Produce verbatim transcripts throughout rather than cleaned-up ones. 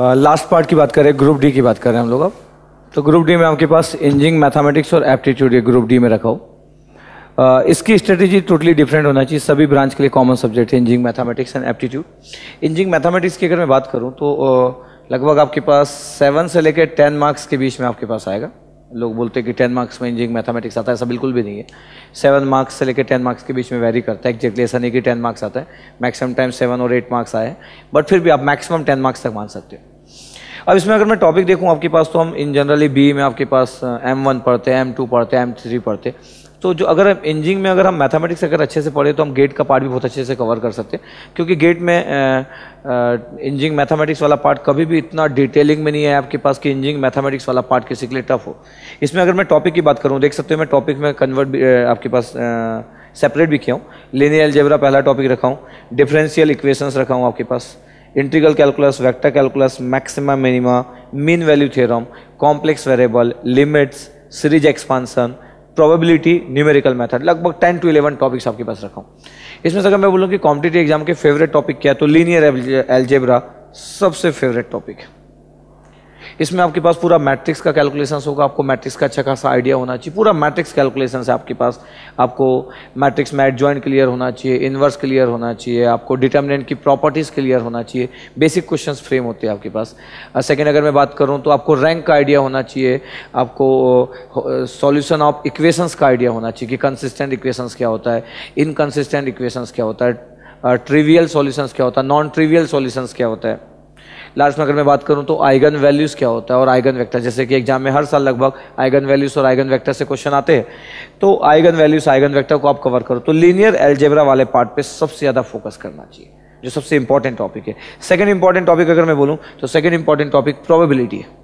Last part की बात करें, ग्रुप डी की बात कर रहे हैं हम लोग अब। तो ग्रुप डी में आपके पास इंजीनियरिंग, मैथमेटिक्स और एप्टीट्यूड, ये ग्रुप डी में रखा हो। इसकी स्ट्रेटेजी टोटली डिफरेंट होना चाहिए। सभी ब्रांच के लिए कॉमन सब्जेक्ट है engineering, mathematics and aptitude. Engineering mathematics की अगर मैं बात करूँ तो लगभग आपके पास सेवन से लेकर टेन मार्क्स के बीच में आपके पास आएगा। लोग बोलते हैं कि टेन मार्क्स में इंजीनियरिंग मैथमेटिक्स आता है, ऐसा बिल्कुल भी नहीं है। सेवन मार्क्स से लेकर टेन मार्क्स के बीच में वेरी करता है, एक्जैक्टली ऐसा नहीं कि टेन मार्क्स आता है। मैक्सिमम टाइम सेवन और एट मार्क्स आए हैं, बट फिर भी आप मैक्सिमम टेन मार्क्स तक मान सकते हो। अब इसमें अगर मैं टॉपिक देखूं आपके पास, तो हम इन जनरली बी में आपके पास एम वन पढ़ते हैं, एम टू पढ़ते हैं, एम थ्री पढ़ते हैं। तो जो अगर इंजीनियरिंग में अगर हम मैथमेटिक्स अगर अच्छे से पढ़े तो हम गेट का पार्ट भी बहुत अच्छे से कवर कर सकते हैं, क्योंकि गेट में इंजीनियरिंग मैथमेटिक्स वाला पार्ट कभी भी इतना डिटेलिंग में नहीं है आपके पास कि इंजीनियरिंग मैथमेटिक्स वाला पार्ट किसी के लिए टफ हो। इसमें अगर मैं टॉपिक की बात करूँ, देख सकते हो मैं टॉपिक में कन्वर्ट भी आपके पास सेपरेट भी किया हूँ। लीनियर अलजेब्रा पहला टॉपिक रखा हूँ, डिफरेंशियल इक्वेशंस रखा हूँ आपके पास, integral calculus, vector calculus, maxima minima, mean value theorem, complex variable, limits, series expansion, probability, numerical method, लगभग टेन टू इलेवन टॉपिक्स आपके पास रखा हूँ। इसमें से अगर मैं बोलूँ कि कॉम्पिटेटिव एग्जाम के फेवरेट टॉपिक क्या है, तो लीनियर अलजेब्रा सबसे फेवरेट टॉपिक है। इसमें आपके पास पूरा मैट्रिक्स का कैलकुलेशन होगा, आपको मैट्रिक्स का अच्छा खासा आइडिया होना चाहिए। पूरा मैट्रिक्स कैलकुलेशन है आपके पास, आपको मैट्रिक्स में एडजॉइंट क्लियर होना चाहिए, इन्वर्स क्लियर होना चाहिए, आपको डिटर्मिनेंट की प्रॉपर्टीज़ क्लियर होना चाहिए। बेसिक क्वेश्चंस फ्रेम होते हैं आपके पास। सेकंड अगर मैं बात करूँ तो आपको रैंक का आइडिया होना चाहिए, आपको सॉल्यूशन ऑफ इक्वेशंस का आइडिया होना चाहिए कि कंसिस्टेंट इक्वेशंस क्या होता है, इनकंसिस्टेंट इक्वेशंस क्या होता है, ट्रिवियल सॉल्यूशंस क्या होता है, नॉन ट्रिवियल सॉल्यूशंस क्या होता है। लास्ट में अगर मैं बात करूं तो आइगन वैल्यूज़ क्या होता है और आइगन वेक्टर, जैसे कि एग्जाम में हर साल लगभग आइगन वैल्यूज़ और आइगन वेक्टर से क्वेश्चन आते हैं, तो आइगन वैल्यूज़ आइगन वेक्टर को आप कवर करो। तो लीनियर अलजेब्रा वाले पार्ट पे सबसे ज़्यादा फोकस करना चाहिए, जो सबसे इंपॉर्टेंट टॉपिक है। सेकेंड इंपॉर्टेंट टॉपिक अगर मैं बोलूँ तो सेकेंड इंपॉर्टेंट टॉपिक प्रोबेबिलिटी है।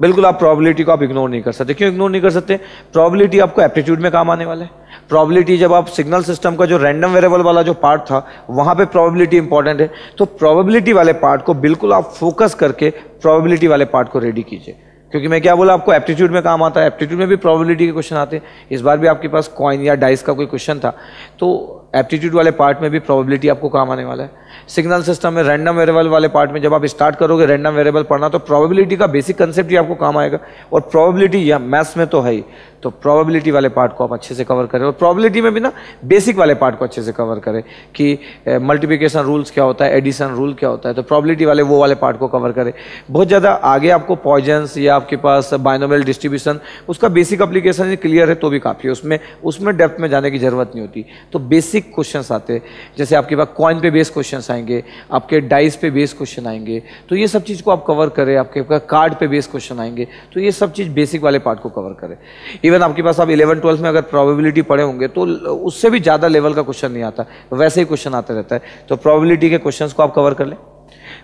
बिल्कुल आप प्रोबेबिलिटी को आप इग्नोर नहीं कर सकते। क्यों इग्नोर नहीं कर सकते? प्रोबेबिलिटी आपको एप्टीट्यूड में काम आने वाला है। प्रोबेबिलिटी जब आप सिग्नल सिस्टम का जो रैंडम वेरिएबल वाला जो पार्ट था वहाँ पे प्रोबेबिलिटी इंपॉर्टेंट है, तो प्रोबेबिलिटी वाले पार्ट को बिल्कुल आप फोकस करके प्रोबेबिलिटी वाले पार्ट को रेडी कीजिए। क्योंकि मैं क्या बोला, आपको एप्टीट्यूड में काम आता है, एप्टीट्यूड में भी प्रोबेबिलिटी के क्वेश्चन आते हैं। इस बार भी आपके पास कॉइन या डाइस का कोई क्वेश्चन था, तो एप्टीट्यूड वाले पार्ट में भी प्रोबेबिलिटी आपको काम आने वाला है। सिग्नल सिस्टम में रैंडम वेरिएबल वाले पार्ट में जब आप स्टार्ट करोगे रैंडम वेरिएबल पढ़ना, तो प्रोबेबिलिटी का बेसिक कंसेप्ट ही आपको काम आएगा। और प्रोबेबिलिटी या मैथ्स में तो है ही, तो प्रोबेबिलिटी वाले पार्ट को आप अच्छे से कवर करें। और प्रोबेबिलिटी में भी ना बेसिक वाले पार्ट को अच्छे से कवर करें कि मल्टीप्लिकेशन रूल्स क्या होता है, एडिशन रूल क्या होता है, तो प्रोबेबिलिटी वाले वो वाले पार्ट को कवर करें। बहुत ज़्यादा आगे आपको पॉइजन्स या आपके पास बाइनोमियल डिस्ट्रीब्यूशन, उसका बेसिक एप्लीकेशन क्लियर है तो भी काफ़ी है, उसमें उसमें डेप्थ में जाने की जरूरत नहीं होती। तो बेसिक क्वेश्चंस आते हैं, जैसे आपके पास कॉइन पे बेस्ड क्वेश्चंस आएंगे, आपके डाइस पे बेस्ड क्वेश्चन आएंगे, तो ये सब चीज़ को आप कवर करें। आपके कार्ड पे बेस्ड क्वेश्चन आएंगे, तो ये सब चीज़ बेसिक वाले पार्ट को कवर करें। इवन आपके पास आप इलेवन ट्वेल्थ में अगर प्रोबेबिलिटी पढ़े होंगे तो उससे भी ज़्यादा लेवल का क्वेश्चन नहीं आता, वैसे ही क्वेश्चन आता रहता है। तो प्रोबेबिलिटी के क्वेश्चन को आप कवर कर लें।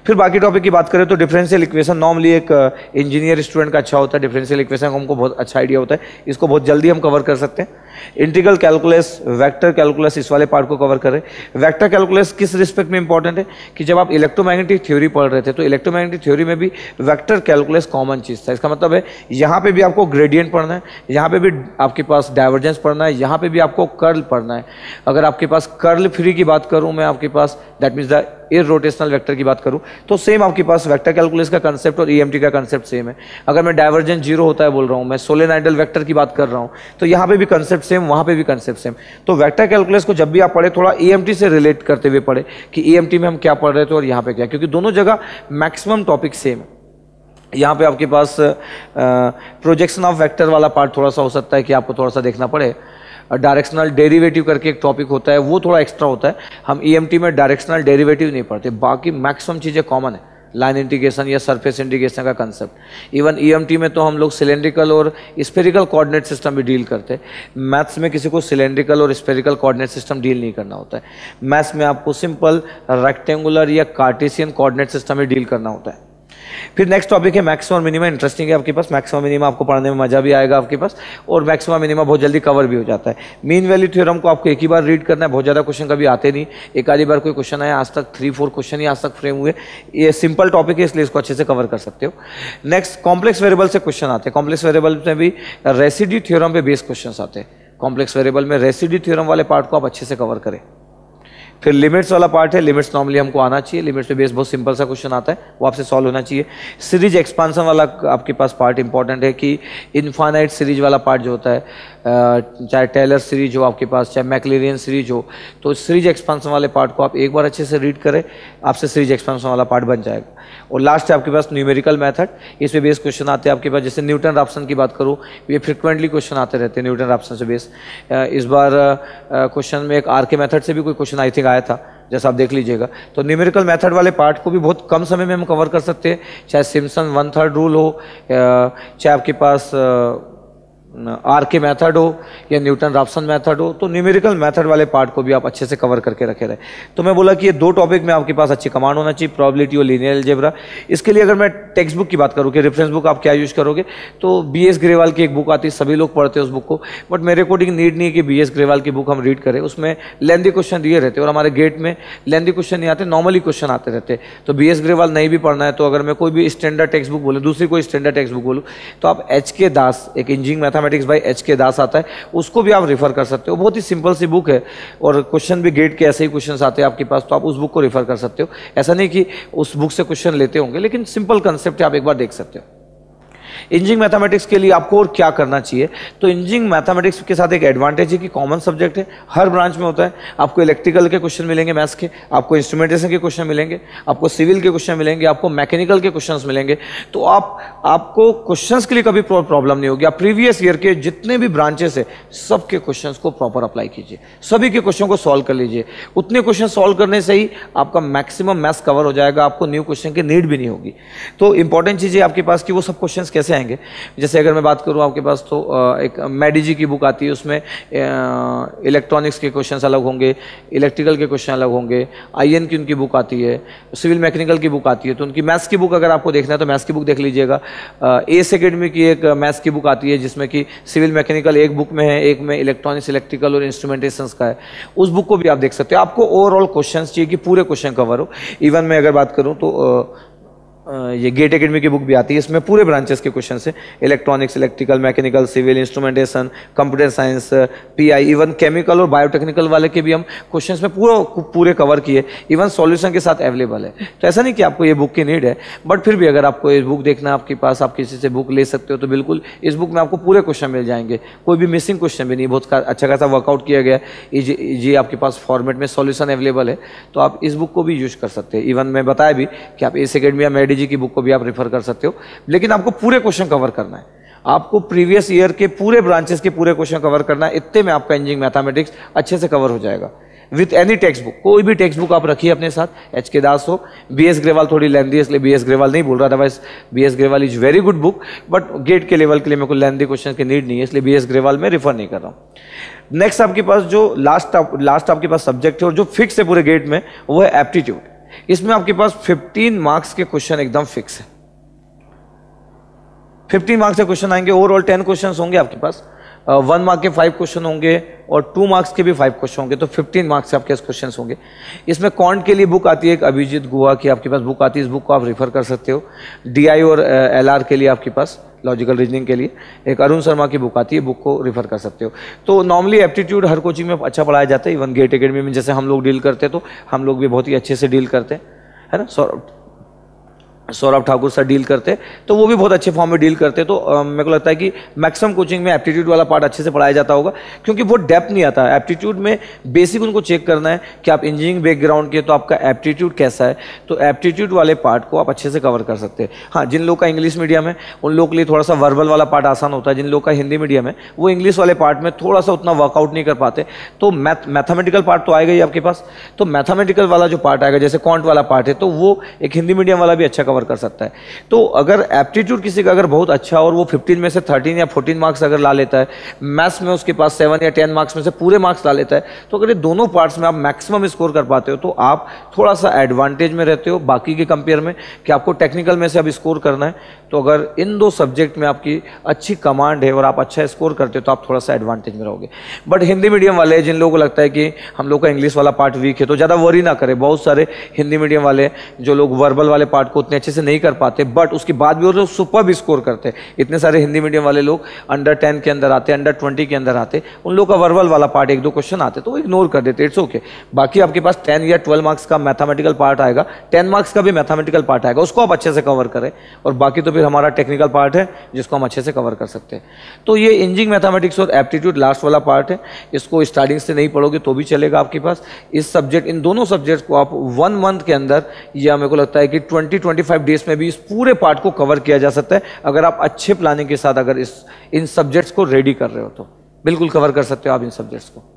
फिर बाकी टॉपिक की बात करें तो डिफरेंशियल इक्वेशन नॉर्मली एक इंजीनियर स्टूडेंट का अच्छा होता है। डिफरेंशियल इक्वेशन का हमको बहुत अच्छा आइडिया होता है, इसको बहुत जल्दी हम कवर कर सकते हैं। इंटीग्रल कैलकुलस, वेक्टर कैलकुलस, इस वाले पार्ट को कवर करें। वेक्टर कैलकुलस किस रिस्पेक्ट में इंपॉर्टेंट है कि जब आप इलेक्ट्रोमैग्नेटिक थ्योरी पढ़ रहे थे तो इलेक्ट्रोमैग्नेटिक थ्योरी में भी वेक्टर कैलकुलस कॉमन चीज़ था। इसका मतलब है यहाँ पर भी आपको ग्रेडियंट पढ़ना है, यहाँ पर भी आपके पास डाइवर्जेंस पढ़ना है, यहाँ पर भी आपको कर्ल पढ़ना है। अगर आपके पास कर्ल फ्री की बात करूँ मैं आपके पास, that means the irrotational vector की बात करूं तो सेम आपके पास वेक्टर कैलकुलस का कंसेप्ट और ईएमटी का कंसेप्ट सेम है। अगर मैं डाइवर्जेंस जीरो होता है बोल रहा हूं, मैं सोलेनाइडल वेक्टर की बात कर रहा हूं, तो यहां पे भी कंसेप्ट सेम, वहां पे भी कंसेप्ट सेम। तो वेक्टर कैलकुलस को जब भी आप पढ़े थोड़ा ईएमटी से रिलेट करते हुए पढ़े कि ईएमटी में हम क्या पढ़ रहे थे और यहां पर क्या, क्योंकि दोनों जगह मैक्सिमम टॉपिक सेम है। यहाँ पे आपके पास प्रोजेक्शन ऑफ वेक्टर वाला पार्ट थोड़ा सा हो सकता है कि आपको थोड़ा सा देखना पड़े। डायरेक्शनल डेरिवेटिव करके एक टॉपिक होता है, वो थोड़ा एक्स्ट्रा होता है। हम ईएमटी में डायरेक्शनल डेरिवेटिव नहीं पढ़ते, बाकी मैक्सिमम चीज़ें कॉमन है। लाइन इंटीग्रेशन या सरफेस इंटीग्रेशन का कंसेप्ट, इवन ईएमटी में तो हम लोग सिलेंड्रिकल और स्फेरिकल कोऑर्डिनेट सिस्टम भी डील करते हैं। मैथ्स में किसी को सिलेंड्रिकल और स्फेरिकल कोऑर्डिनेट सिस्टम डील नहीं करना होता है। मैथ्स में आपको सिंपल रेक्टेंगुलर या कार्टेशियन कोऑर्डिनेट सिस्टम में डील करना होता है। फिर नेक्स्ट टॉपिक है मैक्सिमा मिनिमा। इंटरेस्टिंग है आपके पास, मैक्सिमा मिनिमा आपको पढ़ने में मजा भी आएगा आपके पास, और मैक्सिमा मिनिमा बहुत जल्दी कवर भी हो जाता है। मीन वैल्यू थ्योरम को आपको एक ही बार रीड करना है, बहुत ज़्यादा क्वेश्चन कभी आते नहीं, एक आधी बार कोई क्वेश्चन आया, आज तक थ्री फोर क्वेश्चन ही आज तक फ्रेम हुए। ये सिंपल टॉपिक है इसलिए इसको अच्छे से कवर कर सकते हो। नेक्स्ट कॉम्प्लेक्स वेरिएबल से क्वेश्चन आते हैं। कॉम्प्लेक्स वेरिएबल में भी रेसिड्यू थ्योरम पे बेस्ड क्वेश्चन आते हैं। कॉम्प्लेक्स वेरिएबल में रेसिड्यू थ्योरम वाले पार्ट को आप अच्छे से कवर करें। फिर लिमिट्स वाला पार्ट है, लिमिट्स नॉर्मली हमको आना चाहिए, लिमिट्स पे बेस बहुत सिंपल सा क्वेश्चन आता है, वो आपसे सॉल्व होना चाहिए। सीरीज एक्सपांसन वाला आपके पास पार्ट इंपॉर्टेंट है कि इनफाइनाइट सीरीज वाला पार्ट जो होता है, चाहे टेलर सीरीज हो आपके पास, चाहे मैक्लेरियन सीरीज हो, तो सीरीज एक्सपांसन वाले पार्ट को आप एक बार अच्छे से रीड करें, आपसे सीरीज एक्सपांसन वाला पार्ट बन जाएगा। और लास्ट है आपके पास न्यूमेरिकल मैथड, इस पे बेस क्वेश्चन आते हैं आपके पास, जैसे न्यूटन रैप्सन की बात करूँ, ये फ्रिक्वेंटली क्वेश्चन आते रहते हैं न्यूटन रैप्सन से बेस। इस बार क्वेश्चन में एक आर के मैथड से भी कोई क्वेश्चन आई थिंक आया था, जैसा आप देख लीजिएगा। तो न्यूमेरिकल मेथड वाले पार्ट को भी बहुत कम समय में हम कवर कर सकते हैं, चाहे सिम्पसन वन थर्ड रूल हो, चाहे आपके पास आर के मैथड हो या न्यूटन रैप्सन मैथड हो, तो न्यूमेरिकल मैथड वाले पार्ट को भी आप अच्छे से कवर करके रखे रहे। तो मैं बोला कि ये दो टॉपिक में आपके पास अच्छी कमांड होना चाहिए, प्रोबेबिलिटी और लीनियर अलजेब्रा। इसके लिए अगर मैं टेक्स्ट बुक की बात करूँ कि रेफरेंस बुक आप क्या यूज करोगे, तो बी एस ग्रेवाल की एक बुक आती है, सभी लोग पढ़ते हैं उस बुक को, बट मेरे अकॉर्डिंग नीड नहीं है कि बी एस ग्रेवाल की बुक हम रीड करें, उसमें लेंथी क्वेश्चन दिए रहते और हमारे गेट में लेंथी क्वेश्चन नहीं आते, नॉर्मली क्वेश्चन आते रहते। तो बी एस ग्रेवाल नहीं भी पढ़ना है तो अगर मैं कोई भी स्टैंडर्ड टेक्स्ट बुक बोलूँ, दूसरी कोई स्टैंडर्ड टेक्स्ट बुक बोलूँ, तो आप एच के दास, एक इंजीनियरिंग मैथमेटिक्स भाई एच के दास आता है, उसको भी आप रेफर कर सकते हो, बहुत ही सिंपल सी बुक है और क्वेश्चन भी गेट के ऐसे ही क्वेश्चंस आते हैं आपके पास, तो आप उस बुक को रेफर कर सकते हो। ऐसा नहीं कि उस बुक से क्वेश्चन लेते होंगे, लेकिन सिंपल कंसेप्ट है, आप एक बार देख सकते हो। इंजीनियरिंग मैथमेटिक्स के लिए आपको और क्या करना चाहिए, तो इंजीनियरिंग मैथमेटिक्स के साथ एक एडवांटेज है कि कॉमन सब्जेक्ट है, हर ब्रांच में होता है। आपको इलेक्ट्रिकल के क्वेश्चन मिलेंगे मैथ्स के, आपको इंस्ट्रूमेंटेशन के क्वेश्चन मिलेंगे, आपको सिविल के क्वेश्चन मिलेंगे, आपको मैकेनिकल के क्वेश्चंस मिलेंगे, तो आप आपको क्वेश्चंस के लिए कभी प्रॉब्लम नहीं होगी। आप प्रीवियस ईयर के जितने भी ब्रांचेस है सबके क्वेश्चंस को प्रॉपर अप्लाई कीजिए, सभी के क्वेश्चन को सॉल्व कर लीजिए, उतने क्वेश्चन सॉल्व करने से ही आपका मैक्सिमम मैथ्स कवर हो जाएगा, आपको न्यू क्वेश्चन की नीड भी नहीं होगी। तो इंपॉर्टेंट चीज़ है आपके पास कि वो सब क्वेश्चन कैसे आएंगे। जैसे अगर मैं बात करूं आपके पास, तो एक मैडीजी की बुक आती है, उसमें इलेक्ट्रॉनिक्स के क्वेश्चंस अलग होंगे, इलेक्ट्रिकल के क्वेश्चन अलग होंगे। आईएन की उनकी बुक आती है, सिविल मैकेनिकल की बुक आती है, तो उनकी मैथ्स की बुक अगर आपको देखना है तो मैथ्स की बुक देख लीजिएगा। एस एकेडमी की एक मैथ्स की बुक आती है जिसमें कि सिविल मैकेनिकल एक बुक में है, एक में इलेक्ट्रॉनिक्स, इलेक्ट्रिकल और इंस्ट्रूमेंटेशन का है, उस बुक को भी आप देख सकते हो। आपको ओवरऑल क्वेश्चन चाहिए कि पूरे क्वेश्चन कवर हो। इवन मैं अगर बात करूँ तो ये गेट एकेडमी की बुक भी आती है, इसमें पूरे ब्रांचेस के क्वेश्चन है, electronics, electrical, mechanical, civil, instrumentation, computer science, PI, even chemical और बायोटेक्निकल वाले के भी हम क्वेश्चंस में पूरा पूरे कवर किए, इवन सॉल्यूशन के साथ अवेलेबल है। तो ऐसा नहीं कि आपको ये बुक की नीड है, बट फिर भी अगर आपको ये बुक देखना है, आपके पास आप किसी से बुक ले सकते हो, तो बिल्कुल इस बुक में आपको पूरे क्वेश्चन मिल जाएंगे, कोई भी मिसिंग क्वेश्चन भी नहीं, बहुत अच्छा खासा वर्कआउट किया गया है, ये आपके पास फॉर्मेट में सॉल्यूशन अवेलेबल है, तो आप इस बुक को भी यूज कर सकते हैं। इवन मैं बताया भी कि आप एस एकेडमी या जी की बुक को भी आप रेफर कर सकते हो, लेकिन आपको पूरे क्वेश्चन कवर करना है, आपको प्रीवियस ईयर के पूरे ब्रांचेस के पूरे क्वेश्चन कवर करना है। इतने में आपका इंजीनियरिंग मैथमेटिक्स अच्छे से कवर हो जाएगा विथ एनी टेक्स्ट बुक। कोई भी टेक्स्ट बुक आप रखिए अपने साथ, एच के दास हो, बी एस ग्रेवाल थोड़ी लेंदी है इसलिए बी एस ग्रेवाल नहीं बोल रहा, otherwise B S Grewal is very good book, but GATE के लेवल के लिए मेरे को लेंदी क्वेश्चन की नीड नहीं है, इसलिए बी एस ग्रेवाल में रेफर नहीं कर रहा हूँ। नेक्स्ट आपके पास जो लास्ट लास्ट आपके पास सब्जेक्ट है और जो फिक्स है पूरे गेट में, वो है एप्टीट्यूड। इसमें आपके पास पंद्रह मार्क्स के क्वेश्चन एकदम फिक्स है, पंद्रह मार्क्स के क्वेश्चन आएंगे, ओवरऑल दस क्वेश्चंस होंगे आपके पास, वन मार्क के फाइव क्वेश्चन होंगे और टू मार्क्स के भी फाइव क्वेश्चन होंगे, तो पंद्रह मार्क्स के आपके क्वेश्चन होंगे। इसमें कॉन्ट के लिए बुक आती है एक, अभिजीत गुहा की आपके पास बुक आती है, इस बुक को आप रेफर कर सकते हो। डीआई और एलआर के लिए आपके पास लॉजिकल रीजनिंग के लिए एक अरुण शर्मा की बुक आती है, बुक को रेफर कर सकते हो। तो नॉर्मली एप्टीट्यूड हर कोचिंग में अच्छा पढ़ाया जाता है, इवन गेट एकेडमी में जैसे हम लोग डील करते हैं तो हम लोग भी बहुत ही अच्छे से डील करते हैं, है ना, sort Saurabh Thakur sir deal करते, तो वो भी बहुत अच्छे फॉर्म में डील करते। तो आ, मेरे को लगता है कि मैक्सिमम कोचिंग में एप्टीट्यूड वाला पार्ट अच्छे से पढ़ाया जाता होगा, क्योंकि वो डेप्थ नहीं आता है एप्टीट्यूड में, बेसिक उनको चेक करना है कि आप इंजीनियरिंग बैकग्राउंड के तो आपका एप्टीट्यूड कैसा है, तो एप्टीट्यूड वाले पार्ट को आप अच्छे से कवर कर सकते हैं। हाँ, जिन लोग का इंग्लिश मीडियम है उन लोग के लिए थोड़ा सा वर्बल वाला पार्ट आसान होता है, जिन लोग का हिंदी मीडियम है वो इंग्लिश वाले पार्ट में थोड़ा सा उतना वर्कआउट नहीं कर पाते, तो मैथ मैथमेटिकल पार्ट तो आएगा ही आपके पास, तो मैथमेटिकल वाला जो पार्ट आएगा जैसे कॉन्ट वाला पार्ट है, तो वो एक हिंदी मीडियम वाला भी अच्छा कवर कर सकता है। तो अगर एप्टीट्यूड किसी का अगर बहुत अच्छा और वो पंद्रह में से तेरह या चौदह मार्क्स अगर ला लेता है, मैथ्स में उसके पास सात या दस मार्क्स में से पूरे मार्क्स ला लेता है, तो अगर ये दोनों पार्ट्स में आप मैक्सिमम स्कोर कर पाते हो तो आप थोड़ा सा एडवांटेज में रहते हो बाकी के कंपेयर में, कि आपको टेक्निकल में से अब स्कोर करना है, तो अगर इन दो सब्जेक्ट में आपकी अच्छी कमांड है और आप अच्छा स्कोर करते हो तो आप थोड़ा सा एडवांटेज में रहोगे। बट हिंदी मीडियम वाले, जिन लोगों को लगता है कि हम लोग का इंग्लिश वाला पार्ट वीक है, तो ज़्यादा वरी ना करें, बहुत सारे हिंदी मीडियम वाले जो लोग वर्बल वाले पार्ट को उतने अच्छे से नहीं कर पाते, बट उसके बाद भी वो लोग सुपर्ब स्कोर करते हैं। इतने सारे हिंदी मीडियम वाले लोग अंडर टेन के अंदर आते, अंडर ट्वेंटी के अंदर आते, उन लोग का वर्वल वाला पार्ट एक दो क्वेश्चन आते तो वो इग्नोर कर देते, इट्स ओके। बाकी आपके पास टेन या ट्वेल्व मार्क्स का मैथमेटिकल पार्ट आएगा, टेन मार्क्स का भी मैथमेटिकल पार्ट आएगा, उसको आप अच्छे से कवर करें। और बाकी तो फिर हमारा टेक्निकल पार्ट है जिसको हम अच्छे से कवर कर सकते हैं। तो ये इंजीनियरिंग मैथमेटिक्स और एप्टीट्यूड लास्ट वाला पार्ट है, इसको स्टार्टिंग से नहीं पढ़ोगे तो भी चलेगा आपके पास। इस सब्जेक्ट, इन दोनों सब्जेक्ट को आप वन मंथ के अंदर या मेरे को लगता है कि twenty to twenty five days में भी इस पूरे पार्ट को कवर किया जा सकता है, अगर आप अच्छे प्लानिंग के साथ अगर इस इन सब्जेक्ट्स को रेडी कर रहे हो तो बिल्कुल कवर कर सकते हो आप इन सब्जेक्ट्स को।